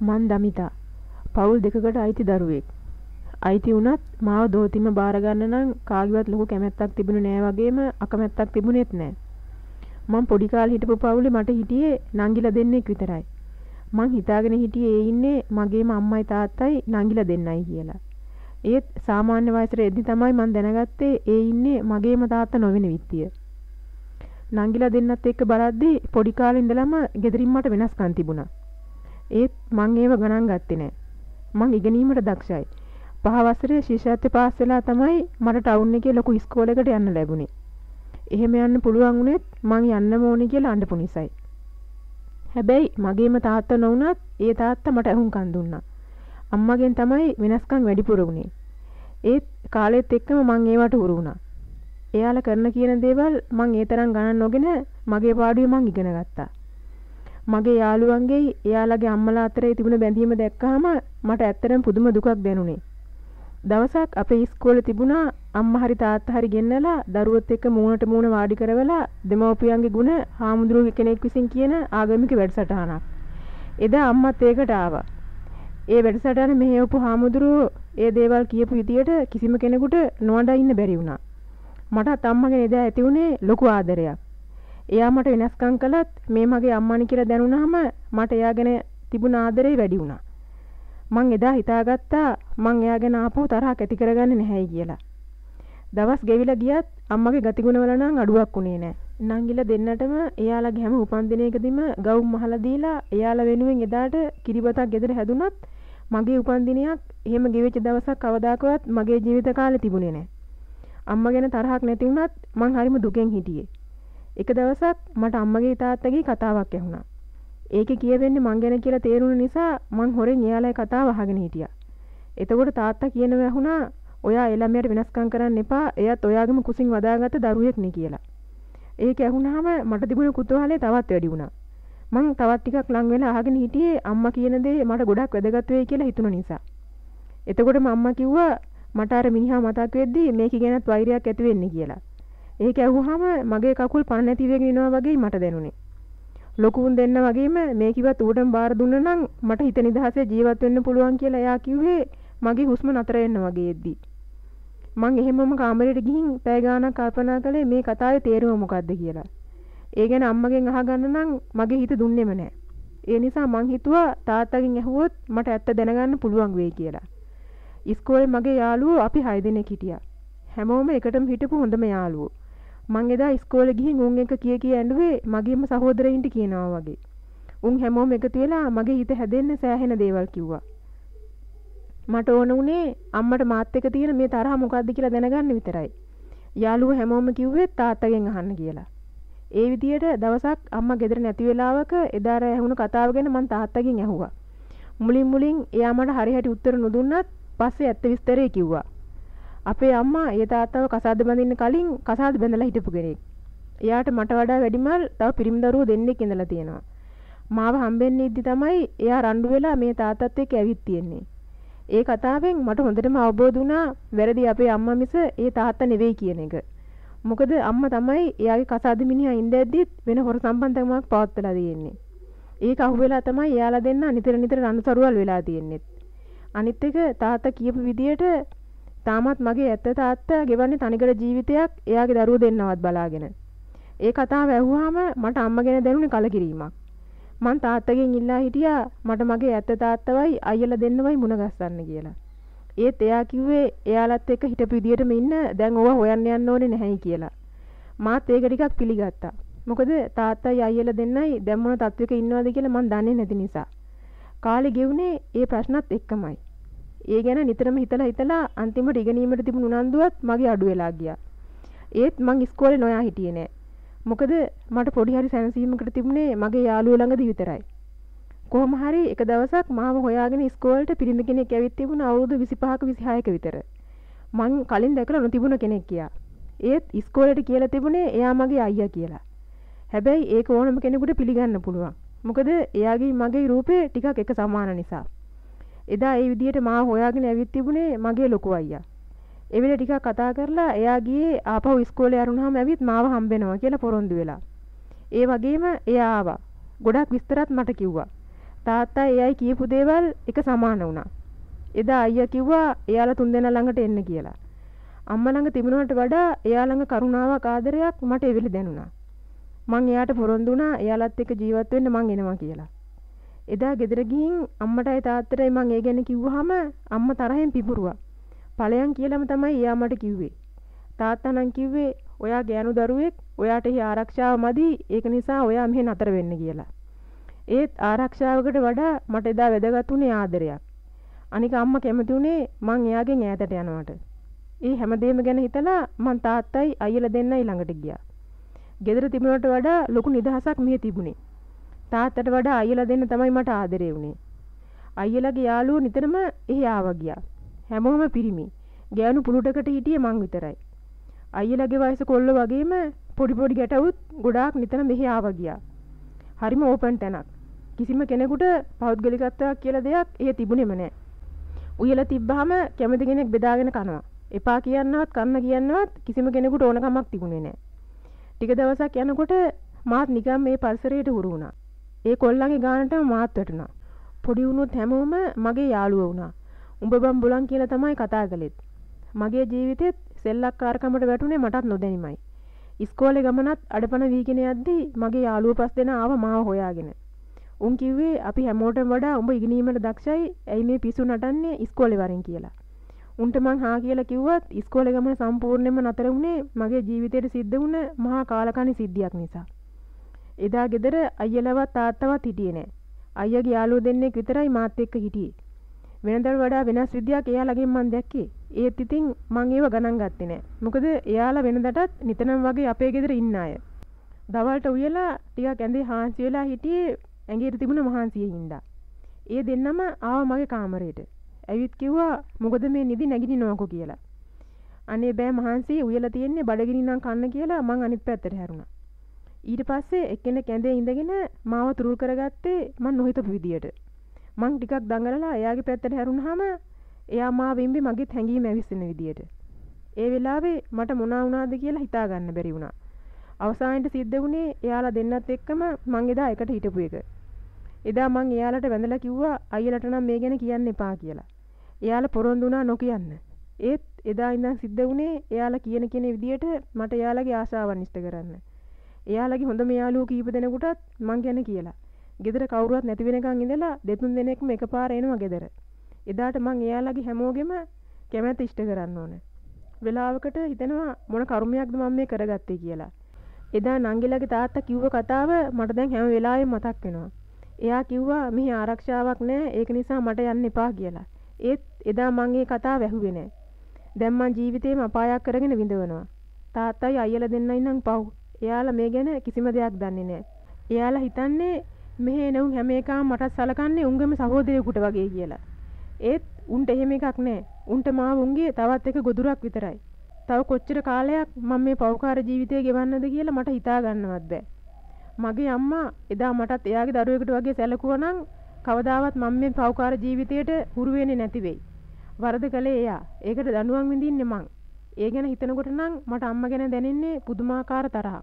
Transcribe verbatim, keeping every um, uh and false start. මන් දමිතා පවුල් දෙකකට අයිති දරුවෙක්. අයිති වුණත් මාව දෝතිම බාර ගන්න නම් කාගේවත් ලොකු කැමැත්තක් තිබුණේ නෑ වගේම අකමැත්තක් තිබුණෙත් නෑ. මං පොඩි කාලේ හිටපු පවුලේ මට හිටියේ නංගිලා දෙන්නෙක් විතරයි. මං හිතාගෙන හිටියේ ඒ ඉන්නේ මගේම අම්මයි තාත්තයි නංගිලා දෙන්නයි කියලා. ඒත් සාමාන්‍ය වයසට එද්දී තමයි මං දැනගත්තේ ඒ ඉන්නේ මගේම තාත්තා නොවන විත්තිය. නංගිලා දෙන්නත් එක්ක බලද්දී පොඩි කාලේ ඉඳලම ගෙදරින් මට වෙනස්කම් තිබුණා. ඒත් මං ඒව ගණන් ගත්තේ නෑ. මං ඉගෙනීමට දක්ෂයි. පහ වසරේ ශිෂ්‍යත්වය පාස් වෙලා තමයි මට ටවුන් එකේ ලොකු ඉස්කෝලයකට යන්න ලැබුණේ. එහෙම යන්න පුළුවන් වුණෙත් මං යන්නම ඕනේ කියලා අඬපු නිසායි. හැබැයි මගේම තාත්තා නොවුණත් ඒ තාත්තා මට අහුම්කම් දුන්නා. අම්මගෙන් තමයි වෙනස්කම් වැඩිපුර වුණේ. ඒත් කාලෙත් එක්කම මං ඒවට හුරු වුණා. එයාලා කරන කියන දේවල් මං ඒ තරම් ගණන් නොගෙන මගේ පාඩුවේ මං ඉගෙන ගත්තා. මගේ යාළුවන්ගේ එයාලගේ අම්මලා අතරේ තිබුණ බැඳීම දැක්කහම මට ඇත්තටම පුදුම දුකක් දැනුනේ. දවසක් අපේ ඉස්කෝලේ තිබුණා අම්මා හරි තාත්තා හරි ගෙන්නලා දරුවොත් එක්ක මූණට මූණ වාඩි කරවලා දෙමව්පියන්ගේ ගුණ හාමුදුරුවෝ කෙනෙක් විසින් කියන ආගමික වැඩසටහනක්. එදා අම්මත් ඒකට ආවා. ඒ වැඩසටහන මෙහෙවපු හාමුදුරුවෝ ඒ දේවල් කියපු විදියට කිසිම කෙනෙකුට නොවඩා ඉන්න බැරි වුණා. මටත් අම්මගෙන එදා ඇති වුණේ ලොකු ආදරයක්. එයා මට වෙනස්කම් කළත් මේ මගේ අම්මානි කියලා දැනුණාම මට එයා ගැන තිබුණ ආදරේ වැඩි වුණා. මං එදා හිතාගත්තා මං එයා ගැන ආපහු තරහක් ඇති කරගන්නේ නැහැයි කියලා. දවස් ගෙවිලා ගියත් අම්මගේ ගතිගුණවල නම් අඩුවක් උනේ නැහැ. නංගිලා දෙන්නටම එයාලගේ හැම උපන්දිනයකදීම ගවුම් මහලා දීලා එයාලා වෙනුවෙන් එදාට කිරිබතක් ගෙදර හැදුනත් මගේ උපන්දිනයක් එහෙම ගෙවිච්ච දවසක් කවදාකවත් මගේ ජීවිත කාලේ තිබුණේ නැහැ. අම්මා ගැන තරහක් නැති වුණත් මං හරිම දුකෙන් හිටියේ. එක දවසක් මට අම්මගේ තාත්තගේ කතාවක් ඇහුණා. ඒකේ කියවෙන්නේ මං ගැන කියලා තේරුණ නිසා මං හොරෙන් එයාලගේ කතාව අහගෙන හිටියා. එතකොට තාත්තා කියනවා ඇහුණා ඔයා ඒ ළමයාට වෙනස්කම් කරන්න එපා. එයාත් ඔයාගේම කුසින් වදාගත්ත දරුවෙක් නේ කියලා. ඒක ඇහුණාම මට තිබුණ කුතුහලය තවත් වැඩි වුණා. මං තවත් ටිකක් ලඟ වෙලා අහගෙන හිටියේ අම්මා කියන දේ මට ගොඩක් වැදගත් වෙයි කියලා හිතුණ නිසා. එතකොට මම අම්මා කිව්වා මට අර මිනිහා මතක් වෙද්දී මේක ගැනත් වෛරයක් ඇති වෙන්නේ කියලා. ඒක ඇහුවාම මගේ කකුල් පණ නැති වෙගෙන යනවා වගේ මට දැනුනේ. ලොකුන් දෙන්න වගේම මේකවත් ඌටම බාර දුන්න නම් මට හිත නිදහසේ ජීවත් වෙන්න පුළුවන් කියලා එයා කිව්වේ මගේ හුස්ම නතර වෙන්න වගේදී. මං එහෙමම කාමරයට ගිහින් පැය ගාණක් කල්පනා කළේ මේ කතාවේ තේරුම මොකද්ද කියලා. ඒ ගැන අම්මගෙන් අහගන්න නම් මගේ හිත දුන්නේම නැහැ. ඒ නිසා මං හිතුවා තාත්තගෙන් ඇහුවොත් මට ඇත්ත දැනගන්න පුළුවන් වෙයි කියලා. ඉස්කෝලේ මගේ යාළුවෝ අපි හය දෙනෙක් හිටියා. හැමෝම එකටම හිටපු හොඳම යාළුවෝ. මං එදා ඉස්කෝලේ ගිහින් උන් එක කී කී ඇඬුවේ මගේම සහෝදරයින්ට කියනවා වගේ. උන් හැමෝම එකතු වෙලා මගේ හිත හැදෙන්න සෑහෙන දේවල් කිව්වා. මට ඕන උනේ අම්මට මාත් එක්ක තියෙන මේ තරහ මොකද්ද කියලා දැනගන්න විතරයි. යාළුවෝ හැමෝම කිව්වේ තාත්තගෙන් අහන්න කියලා. ඒ විදියට දවසක් අම්මා ගෙදර නැති වෙලාවක එදා රෑ ඇහුණු කතාව ගැන මං තාත්තගෙන් ඇහුවා. මුලින් මුලින් එයා මට හරි හැටි උත්තර නොදුන්නත් පස්සේ ඇත්ත විස්තරේ කිව්වා. අපේ අම්මා ඒ තාත්තව කසාද බඳින්න කලින් කසාද බඳලා හිටපු කෙනෙක්. එයාට මට වඩා වැඩිමල් තව පිරිමි දරුවෝ දෙන්නෙක් ඉඳලා තියෙනවා. මාව හම්බෙන්නේ ඉද්දි තමයි එයා රණ්ඩු වෙලා මේ තාත්තත් එක්ක ඇවිත් තියෙන්නේ. ඒ කතාවෙන් මට හොඳටම අවබෝධ වුණා වැරදි අපේ අම්මා මිස ඒ තාත්තා නෙවෙයි කියන එක. මොකද අම්මා තමයි එයාගේ කසාද මිනිහා ඉඳද්දිත් වෙන හොර සම්බන්ධකමක් පවත්ලා තියෙන්නේ. ඒක අහුවෙලා තමයි එයාලා දෙන්නා නිතර නිතර රණ්ඩුසරුවල් වෙලා තියෙන්නේ. අනිත් එක තාත්තා කියපු විදියට තාමත් මගේ ඇත්ත තාත්තා ගෙවන්නේ තනිකර ජීවිතයක් එයාගේ දරුවෝ දෙන්නවත් බලාගෙන. ඒ කතාව ඇහුවාම මට අම්මා ගැන දැනුනේ කලකිරීමක්. මං තාත්තගෙන් ඉල්ලා හිටියා මට මගේ ඇත්ත තාත්තවයි අයියලා දෙන්නවයි මුණ ගැස්සන්න කියලා. ඒත් එයා කිව්වේ එයාලත් එක්ක හිටපු විදියටම ඉන්න දැන් ඕවා හොයන්න යන්න ඕනේ නැහැයි කියලා. මාත් ඒක ටිකක් පිළිගත්තා. මොකද තාත්තයි අයියලා දෙන්නයි දැන් මොන තත්වයක ඉන්නවද කියලා මං දන්නේ නැති නිසා. කාලේ ගෙවුනේ ඒ ප්‍රශ්නත් එක්කමයි. ඒ ගැන නිතරම හිතලා හිතලා අන්තිමට ඉගෙනීමට තිබුණු උනන්දුවත් මගේ අඩු වෙලා ගියා. ඒත් මං ඉස්කෝලේ නොයා හිටියේ නෑ. මොකද මට පොඩි හරි සැනසීමකට තිබුණේ මගේ යාළුවෝ ළඟදී විතරයි. කොහොම හරි එක දවසක් මාව හොයාගෙන ඉස්කෝලේට පිරිමි කෙනෙක් ඇවිත් තිබුණා අවුරුදු විසිපහක විසිහයක විතර. මං කලින් දැකලා නොතිබුණ කෙනෙක් කියා. ඒත් ඉස්කෝලේට කියලා තිබුණේ එයා මගේ අයියා කියලා. හැබැයි ඒක ඕනම කෙනෙකුට පිළිගන්න පුළුවන්. මොකද එයාගේ මගේ රූපේ ටිකක් එක සමාන නිසා. එදා ඒ විදියට මාව හොයාගෙන ඇවිත් තිබුණේ මගේ ලොකු අයියා. ඒ වෙලේ ටිකක් කතා කරලා එයා ගියේ ආපහු ඉස්කෝලේ ආරුණාම ඇවිත් මාව හම්බෙනවා කියලා පොරොන්දු වෙලා. ඒ වගේම එයා ආවා. ගොඩක් විස්තරත් මට කිව්වා. තාත්තා එයයි කියපු දේවල් එක සමාන වුණා. එදා අයියා කිව්වා එයාලා තුන්දෙනා ළඟට එන්න කියලා. අම්මා ළඟ තිබුණාට වඩා එයා ළඟ කරුණාවක් ආදරයක් මට එවිලි දැනුණා. මං එයාට පොරොන්දු වුණා එයාලත් එක්ක ජීවත් වෙන්න මං එනවා කියලා. එදා ගෙදර ගිහින් අම්මටයි තාත්තටයි මං ඒ ගැන කිව්වහම අම්මා තරහෙන් පිපුරුවා. "පලයන්" කියලාම තමයි එයා මට කිව්වේ. තාත්තා නම් කිව්වේ ඔයා ගෑනු දරුවෙක්, ඔයාට එහි ආරක්ෂාව මදි, ඒක නිසා ඔයා මෙහෙ නතර වෙන්න කියලා. ඒත් ආරක්ෂාවකට වඩා මට එදා වැදගත් වුණේ ආදරයක්. අනික අම්මා කැමති වුණේ මං එයාගෙන් ඈතට යනවට. ඒ හැමදේම ගැන හිතලා මං තාත්තයි අයියලා දෙන්නයි ළඟට ගියා. ගෙදර තිබුණට වඩා ලොකු නිදහසක් මෙහෙ තිබුණේ. තාත්තට වඩා අයියලා දෙන්න තමයි මට ආදරේ වුණේ. අයියලාගේ යාළුවෝ නිතරම එහි ආවා ගියා. හැමෝම පිරිමි. ගෑනු පුලුටකට හිටියේ මං විතරයි. අයියලාගේ වයස කොල්ල වගේම පොඩි පොඩි ගැටවුත් ගොඩාක් නිතර මෙහි ආවා ගියා. හරිම ඕපන් තැනක්. කිසිම කෙනෙකුට පෞද්ගලිකත්වයක් කියලා දෙයක් එහෙ තිබුණෙම නැහැ. උයලා තිබ්බහම කැමති කෙනෙක් බෙදාගෙන කනවා. එපා කියන්නවත් කන්න කියන්නවත් කිසිම කෙනෙකුට ඕන කමක් තිබුණේ නැහැ. ටික දවසක් යනකොට මාත් නිකන් මේ පරිසරයට හුරු වුණා. ඒ කොල්ලන්ගේ ගානටම මාත් වැටුණා. පොඩි වුණොත් හැමෝම මගේ යාළුවා වුණා. "උඹ බම් බොලන්" කියලා තමයි කතා කළෙත්. මගේ ජීවිතෙත් සෙල්ලක්කාරකමට වැටුනේ මටත් නොදැනීමයි. ඉස්කෝලේ ගමනත් අඩපණ වීගෙන යද්දී මගේ යාළුවෝ පස් දෙනා ආව මාව හොයාගෙන. උන් කිව්වේ "අපි හැමෝටම වඩා උඹ ඉගෙනීමේ දක්ෂයි, ඇයි මේ පිසු නටන්නේ ඉස්කෝලේ වරින්" කියලා. උන්ට මං හා කියලා කිව්වත් ඉස්කෝලේ ගමන සම්පූර්ණයෙන්ම නතර වුණේ මගේ ජීවිතේට සිද්ධ වුණ මහා කාලකණ්ණි සිද්ධියක් නිසා. එදා ගෙදර අයියලවත් තාත්තවත් හිටියේ නැහැ. අයියාගේ යාළුවෝ දෙන්නෙක් විතරයි මාත් එක්ක හිටියේ. වෙනදට වඩා වෙනස් විදියක් එයාලගෙන් මං දැක්කේ. ඒත් ඉතින් මං ඒව ගණන් ගත්තේ නෑ. මොකද එයාලා වෙනදටත් නිතරම වගේ අපේ ගෙදර ඉන්න අය. දවල්ට උයලා ටිකක් ඇඳේ හාන්සි වෙලා හිටියේ ඇඟේට තිබුණ මහන්සියෙන් ඉඳා. ඒ දෙන්නම ආවා මගේ කාමරයට. ඇවිත් කිව්වා "මොකද මේ නිදි නැගිටිනවකෝ" කියලා. "අනේ බෑ මහන්සි, උයලා තියෙන්නේ බඩගිනි නම් කන්න" කියලා මං අනිත් පැත්තට හැරුණා. ඊට පස්සේ එක්කෙනෙක් ඇඳේ ඉඳගෙන මාව තුරුල් කරගත්තේ මං නොහිතපු විදියට. මං ටිකක් දඟලලා එයාගේ පැත්තට හැරුණාම එයා මාව විම්බි මගෙත් හැංගීම ඇවිස්සෙන විදියට. ඒ වෙලාවේ මට මොනා වුණාද කියලා හිතා ගන්න බැරි වුණා. අවසානයේ සිද්ධ වුණේ එයාලා දෙන්නත් එක්කම මං එදා එකට හිටපු එක. එදා මං එයාලට වැඳලා කිව්වා අයියලට නම් මේ ගැන කියන්න එපා කියලා. එයාලා පොරොන්දු වුණා නොකියන්න. ඒත් එදා ඉඳන් සිද්ධ වුණේ එයාලා කියන කියන විදියට මට එයාලගේ ආශාවන් ඉෂ්ට කරන්න. එයාලගේ හොඳම යාළුවෝ කීප දෙනෙකුටත් මං ගැන කියලා. ගෙදර කවුරුවත් නැති වෙනකන් ඉඳලා දෙතුන් දිනකම එකපාර එනවා ගෙදර. එදාට මං එයාලගේ හැමෝගෙම කැමැත්ත ඉෂ්ට කරන්න ඕන. වෙලාවකට හිතෙනවා මොන කර්මයක්ද මම මේ කරගත්තේ කියලා. එදා නංගිලාගේ තාත්තා කිව්ව කතාව මට දැන් හැම වෙලාවෙම මතක් වෙනවා. එයා කිව්වා "මෙහි ආරක්ෂාවක් නැහැ, ඒක නිසා මට යන්න එපා" කියලා. ඒත් එදා මං ඒ කතාව ඇහුවේ නැහැ. දැන් මං ජීවිතේම අපායක් කරගෙන විඳවනවා. තාත්තයි අයියලා දෙන්නයි නම් පව්. එයාලා මේ ගැන කිසිම දෙයක් දන්නේ නැහැ. එයාලා හිතන්නේ මෙහෙ නෙවුන් හැම එකම මටත් සලකන්නේ උන්ගම සහෝදරයෙකුට වගේ කියලා. ඒත් උන්ට එහෙම එකක් නැහැ. උන්ට මාව උන්ගේ තවත් එක ගොදුරක් විතරයි. තව කොච්චර කාලයක් මම මේ පෞකාර ජීවිතය ගෙවන්නද කියලා මට හිතා ගන්නවත් බෑ. මගේ අම්මා එදා මටත් එයාගේ දරුවෙකුට වගේ සැලකුවා නම් කවදාවත් මම මේ පෞකාර ජීවිතයට හුරු වෙන්නේ නැති වෙයි. වරද කළේ එයා. ඒකට දඬුවම් විඳින්නේ මං. ඒ ගැන හිතනකොට නම් මට අම්මා ගැන දැනෙන්නේ පුදුමාකාර තරහක්.